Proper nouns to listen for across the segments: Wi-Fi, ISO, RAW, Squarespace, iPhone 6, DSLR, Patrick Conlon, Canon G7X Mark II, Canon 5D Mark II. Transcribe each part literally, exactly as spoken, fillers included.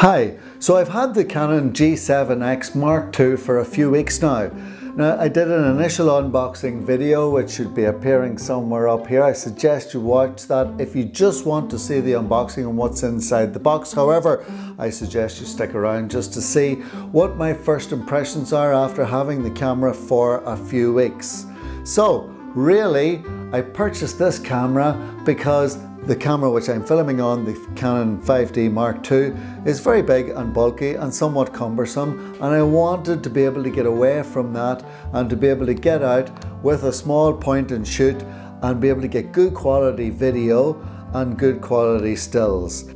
Hi, so I've had the Canon G seven X Mark two for a few weeks now. Now, I did an initial unboxing video which should be appearing somewhere up here. I suggest you watch that if you just want to see the unboxing and what's inside the box. However, I suggest you stick around just to see what my first impressions are after having the camera for a few weeks. So, really, I purchased this camera because the camera which I'm filming on, the Canon five D Mark two, is very big and bulky and somewhat cumbersome, and I wanted to be able to get away from that and to be able to get out with a small point and shoot and be able to get good quality video and good quality stills.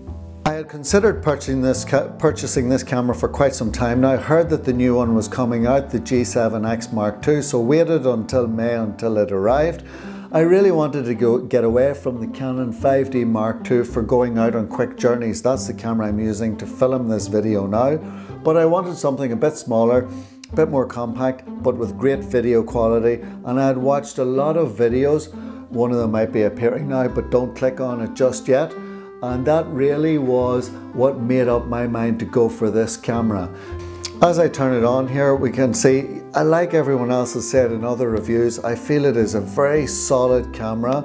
I had considered purchasing this, purchasing this camera for quite some time now. I heard that the new one was coming out, the G seven X Mark two, so waited until May until it arrived. I really wanted to go get away from the Canon five D Mark two for going out on quick journeys. That's the camera I'm using to film this video now. But I wanted something a bit smaller, a bit more compact, but with great video quality. And I had watched a lot of videos. One of them might be appearing now, but don't click on it just yet. And that really was what made up my mind to go for this camera. As I turn it on here, we can see, like everyone else has said in other reviews, I feel it is a very solid camera.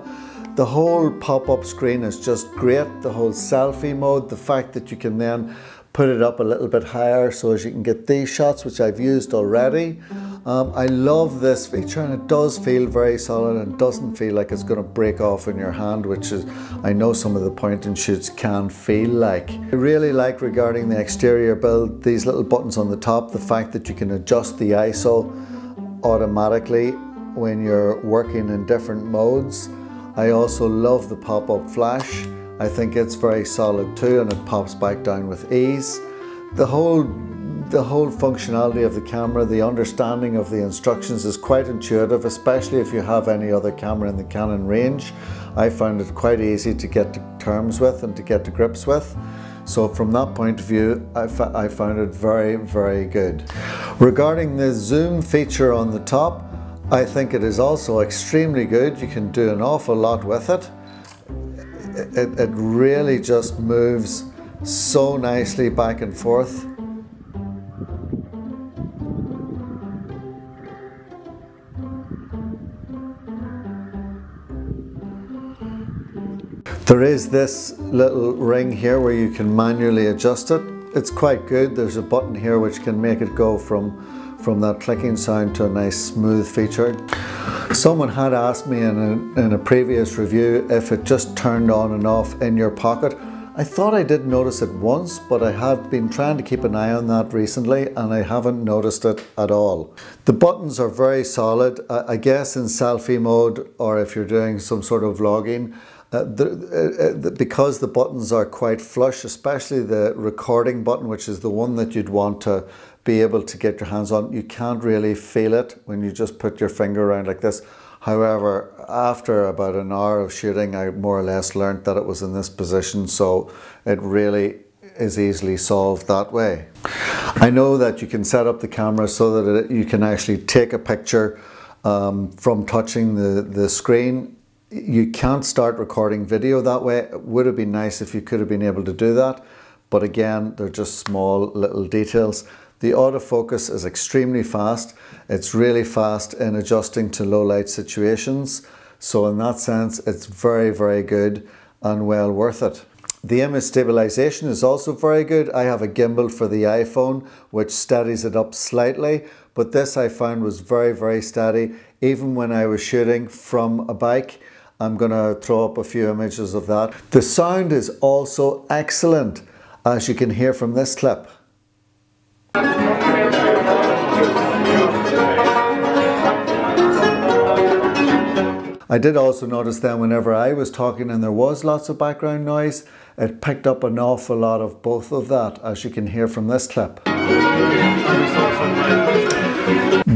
The whole pop-up screen is just great. The whole selfie mode, the fact that you can then put it up a little bit higher so as you can get these shots, which I've used already. Um, I love this feature, and it does feel very solid and doesn't feel like it's going to break off in your hand, which is, I know some of the point and shoots can feel like. I really like regarding the exterior build, these little buttons on the top, the fact that you can adjust the I S O automatically when you're working in different modes. I also love the pop-up flash. I think it's very solid too, and it pops back down with ease. The whole, the whole functionality of the camera, the understanding of the instructions is quite intuitive, especially if you have any other camera in the Canon range. I found it quite easy to get to terms with and to get to grips with. So from that point of view, I, I found it very, very good. Regarding the zoom feature on the top, I think it is also extremely good. You can do an awful lot with it. It, it really just moves so nicely back and forth. There is this little ring here where you can manually adjust it. It's quite good. There's a button here which can make it go from, from that clicking sound to a nice smooth feature. Someone had asked me in a, in a previous review if it just turned on and off in your pocket. I thought I did notice it once, but I have been trying to keep an eye on that recently and I haven't noticed it at all. The buttons are very solid. I guess in selfie mode, or if you're doing some sort of vlogging, Uh, the, uh, because the buttons are quite flush, especially the recording button, which is the one that you'd want to be able to get your hands on, you can't really feel it when you just put your finger around like this. However, after about an hour of shooting, I more or less learned that it was in this position, so it really is easily solved that way. I know that you can set up the camera so that it, you can actually take a picture um, from touching the, the screen. You can't start recording video that way. It would have been nice if you could have been able to do that, but again, they're just small little details. The autofocus is extremely fast. It's really fast in adjusting to low light situations. So in that sense, it's very, very good and well worth it. The image stabilization is also very good. I have a gimbal for the iPhone, which steadies it up slightly, but this I found was very, very steady. Even when I was shooting from a bike, I'm going to throw up a few images of that. The sound is also excellent, as you can hear from this clip. I did also notice then whenever I was talking and there was lots of background noise, it picked up an awful lot of both of that, as you can hear from this clip.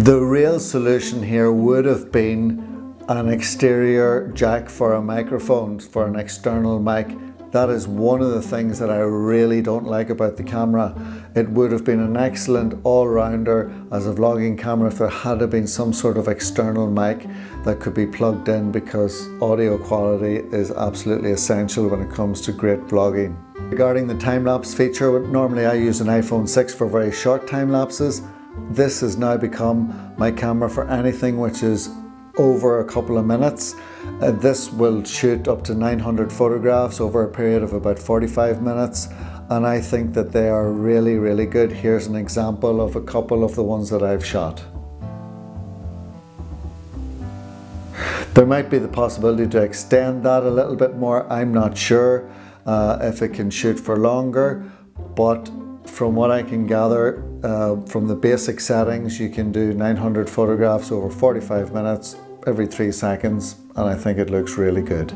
The real solution here would have been an exterior jack for a microphone, for an external mic. That is one of the things that I really don't like about the camera. It would have been an excellent all-rounder as a vlogging camera if there had been some sort of external mic that could be plugged in, because audio quality is absolutely essential when it comes to great vlogging. Regarding the time-lapse feature, normally I use an iPhone six for very short time-lapses. This has now become my camera for anything which is over a couple of minutes. Uh, this will shoot up to nine hundred photographs over a period of about forty-five minutes, and I think that they are really, really good. Here's an example of a couple of the ones that I've shot. There might be the possibility to extend that a little bit more. I'm not sure uh, if it can shoot for longer, but from what I can gather uh, from the basic settings, you can do nine hundred photographs over forty-five minutes every three seconds, and I think it looks really good.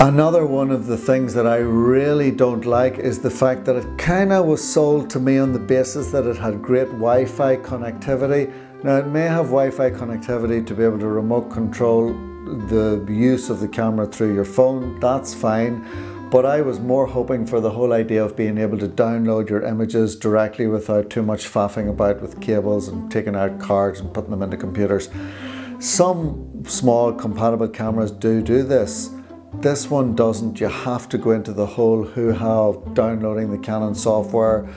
Another one of the things that I really don't like is the fact that it kind of was sold to me on the basis that it had great Wi-Fi connectivity. Now, it may have Wi-Fi connectivity to be able to remote control the use of the camera through your phone, that's fine, but I was more hoping for the whole idea of being able to download your images directly without too much faffing about with cables and taking out cards and putting them into computers. Some small compatible cameras do do this. This one doesn't. You have to go into the whole hoo-ha of downloading the Canon software,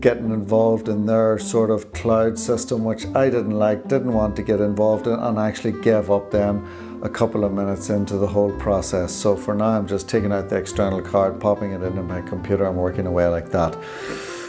getting involved in their sort of cloud system, which I didn't like, didn't want to get involved in, and actually gave up then a couple of minutes into the whole process. So for now, I'm just taking out the external card, popping it into my computer, and working away like that.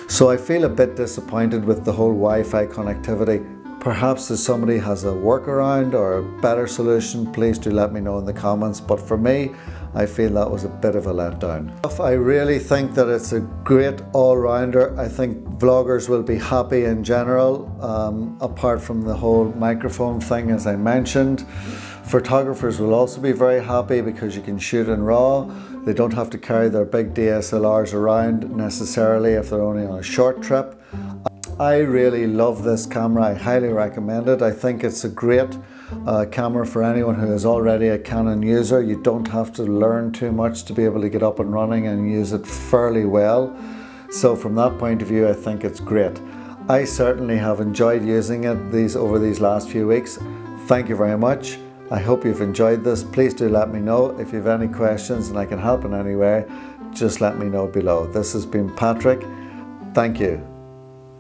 So I feel a bit disappointed with the whole Wi-Fi connectivity. Perhaps if somebody has a workaround or a better solution, please do let me know in the comments. But for me, I feel that was a bit of a letdown. I really think that it's a great all-rounder. I think vloggers will be happy in general, um, apart from the whole microphone thing, as I mentioned. Photographers will also be very happy because you can shoot in RAW. They don't have to carry their big D S L Rs around necessarily if they're only on a short trip. I really love this camera. I highly recommend it. I think it's a great uh, camera for anyone who is already a Canon user. You don't have to learn too much to be able to get up and running and use it fairly well. So from that point of view, I think it's great. I certainly have enjoyed using it these over these last few weeks. Thank you very much. I hope you've enjoyed this. Please do let me know if you have any questions and I can help in any way. Just let me know below. This has been Patrick. Thank you.